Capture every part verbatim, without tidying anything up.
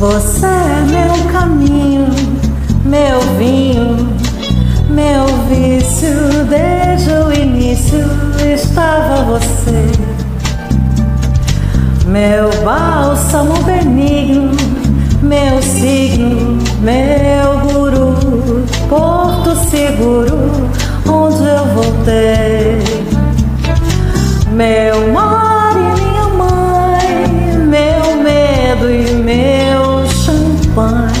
Você é meu caminho, meu vinho, meu vício. Desde o início estava você. Meu bálsamo benigno, meu signo, meu guru, porto seguro onde eu voltei. Meu mar e minha mãe, meu medo e meu champanhe.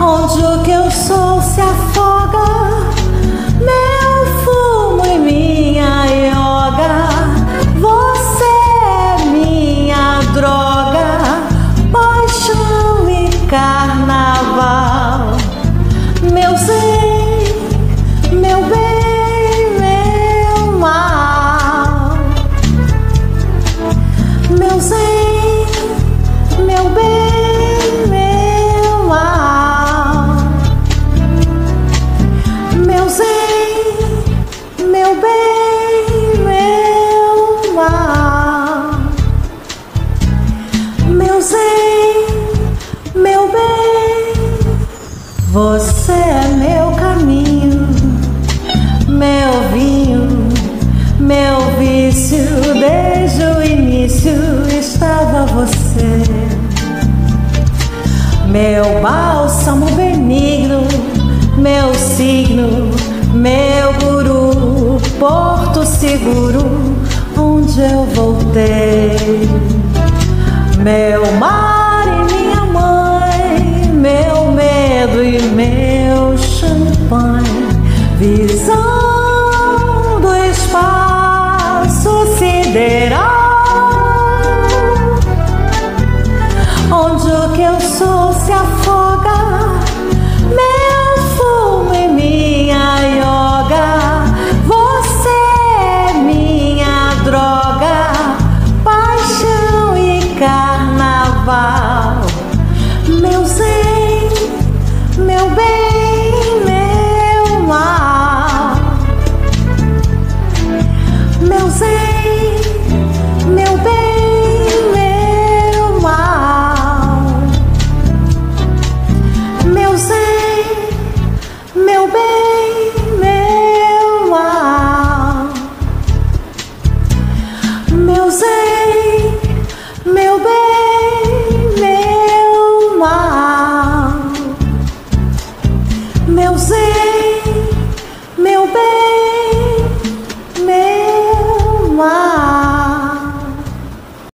onde o que eu sou se afoga. Meu fumo e minha ioga, você é minha droga. Paixão e carnaval, meu zen, meu bem, meu zen, meu bem, meu mal. Meu zen, meu bem, meu mal. Meu zen, meu bem. Você é meu caminho, meu vinho, meu vício. Desde o início estava você. Meu bálsamo benigno, meu signo, meu guru, porto seguro onde eu voltei. Meu mar e minha mãe, meu medo e meu champanhe. Visão do espaço sideral,